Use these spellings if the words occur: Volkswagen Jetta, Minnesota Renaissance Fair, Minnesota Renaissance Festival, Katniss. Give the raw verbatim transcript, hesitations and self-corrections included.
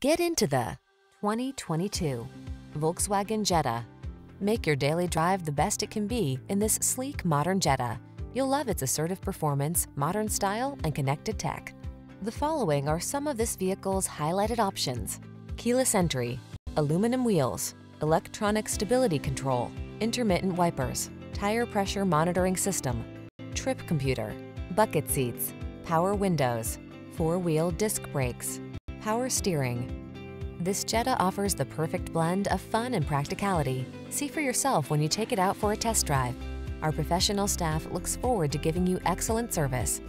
Get into the twenty twenty-two Volkswagen Jetta. Make your daily drive the best it can be in this sleek modern Jetta. You'll love its assertive performance, modern style, and connected tech. The following are some of this vehicle's highlighted options: keyless entry, aluminum wheels, electronic stability control, intermittent wipers, tire pressure monitoring system, trip computer, bucket seats, power windows, four-wheel disc brakes, power steering. This Jetta offers the perfect blend of fun and practicality. See for yourself when you take it out for a test drive. Our professional staff looks forward to giving you excellent service.